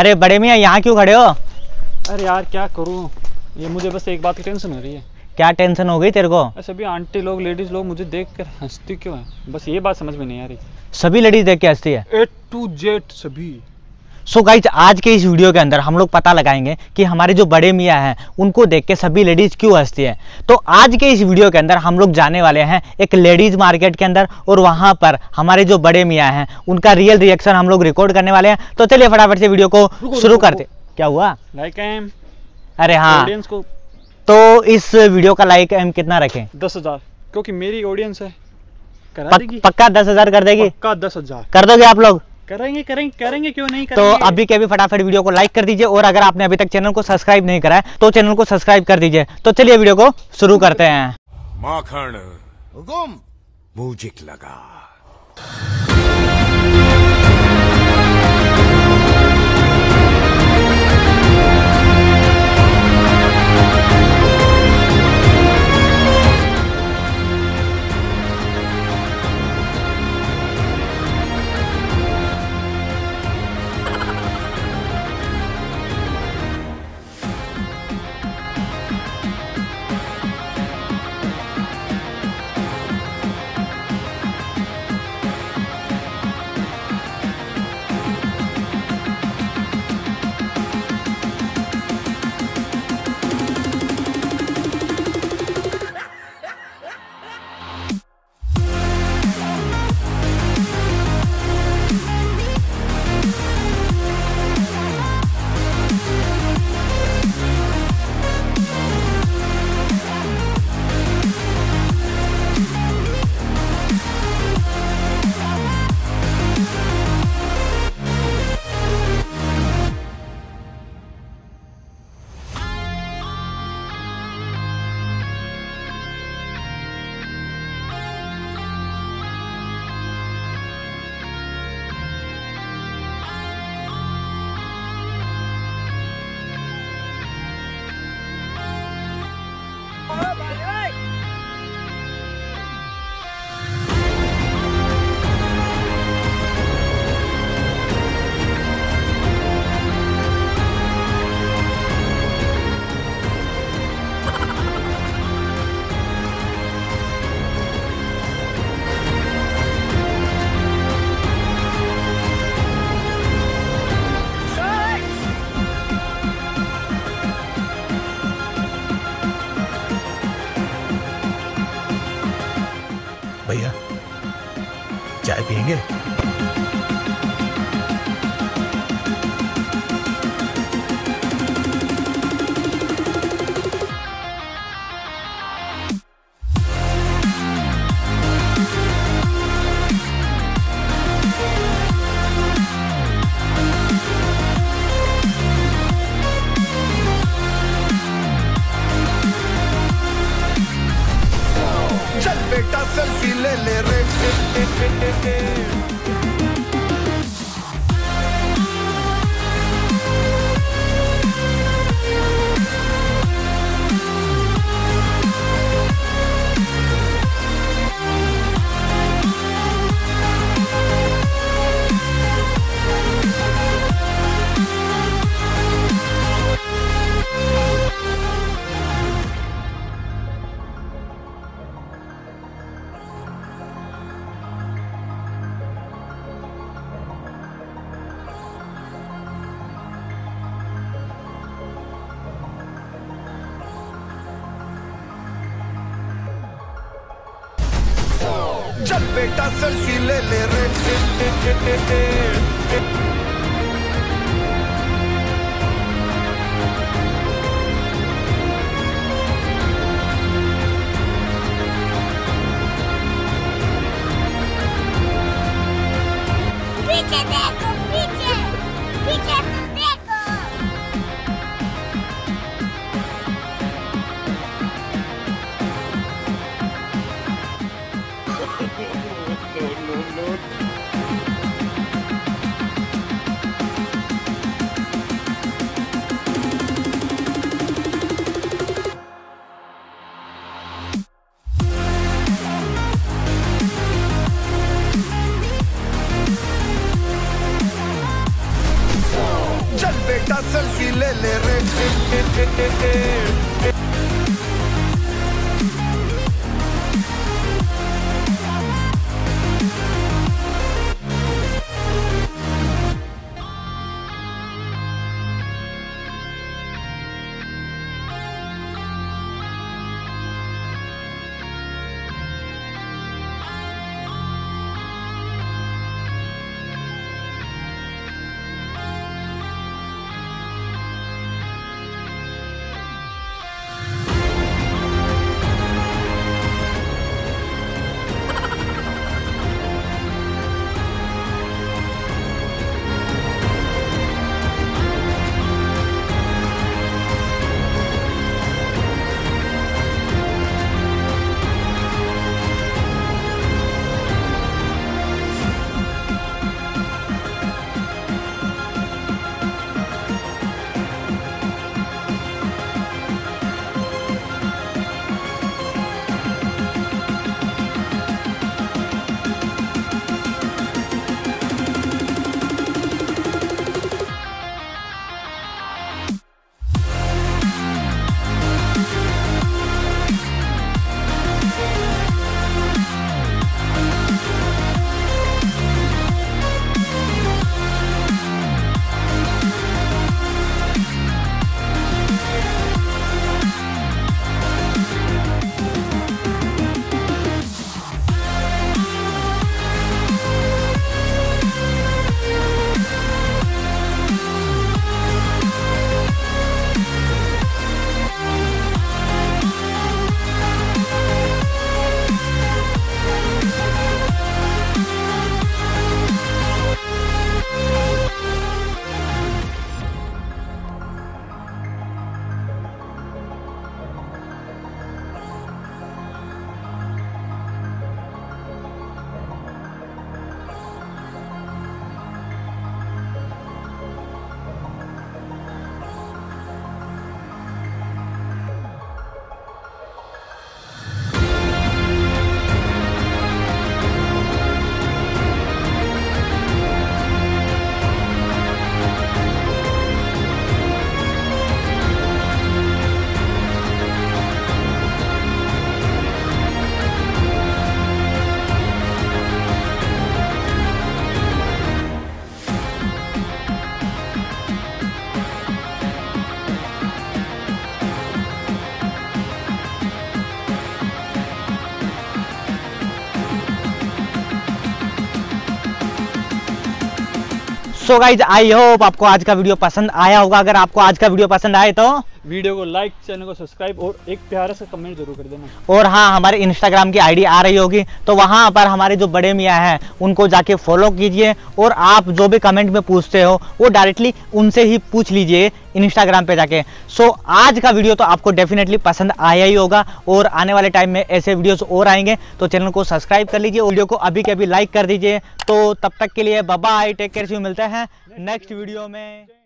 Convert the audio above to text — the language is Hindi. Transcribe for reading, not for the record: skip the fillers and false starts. अरे बड़े मियाँ यहाँ क्यों खड़े हो? अरे यार क्या करूँ, ये मुझे बस एक बात की टेंशन हो रही है। क्या टेंशन हो गई तेरे को? सभी आंटी लोग, लेडीज लोग मुझे देखकर हंसती क्यों है? बस ये बात समझ में नहीं आ रही। सभी लेडीज देख के हंसती है, ए टू जेड सभी। सो गाइज, आज के इस वीडियो के अंदर हम लोग पता लगाएंगे कि हमारे जो बड़े मियाँ हैं उनको देख के सभी लेडीज़ क्यों हंसती है। तो आज के इस वीडियो के अंदर हम लोग जाने वाले हैं एक लेडीज़ मार्केट के अंदर, और वहाँ पर हमारे जो बड़े मियाँ हैं उनका रियल रिएक्शन हम लोग रिकॉर्ड करने वाले हैं। तो चलिए फटाफट से वीडियो को शुरू करते। क्या हुआ लाइक एम? अरे हाँ, तो इस वीडियो का लाइक एम कितना रखें? 10,000, क्योंकि मेरी ऑडियंस है। पक्का 10,000 कर देगी? पक्का 10,000 कर दोगे आप लोग? करेंगे करेंगे करेंगे, क्यों नहीं करेंगे। तो अभी के अभी फटाफट वीडियो को लाइक कर दीजिए, और अगर आपने अभी तक चैनल को सब्सक्राइब नहीं करा है तो चैनल को सब्सक्राइब कर दीजिए। तो चलिए वीडियो को शुरू करते हैं। माखन हुकुम म्यूजिक लगा। भैया चाय पियेंगे? सेल्फी ले ले रे चल बेटा सेल्फी ले ले रे। No, no, no, no. सा सेल्फी ले ले रे। सो गाइज आई होप आपको आज का वीडियो पसंद आया होगा। अगर आपको आज का वीडियो पसंद आए तो वीडियो को लाइक, चैनल को सब्सक्राइब और एक प्यारा सा कमेंट जरूर कर देना। और हाँ, हमारे इंस्टाग्राम की आईडी आ रही होगी तो वहाँ पर हमारे जो बड़े मियाँ हैं उनको जाके फॉलो कीजिए और आप जो भी कमेंट में पूछते हो वो डायरेक्टली उनसे ही पूछ लीजिए इंस्टाग्राम पे जाके। सो आज का वीडियो तो आपको डेफिनेटली पसंद आया ही होगा और आने वाले टाइम में ऐसे वीडियोस और आएंगे तो चैनल को सब्सक्राइब कर लीजिए, वीडियो को अभी के अभी लाइक कर दीजिए। तो तब तक के लिए bye bye, take care, see you, मिलते हैं नेक्स्ट वीडियो में।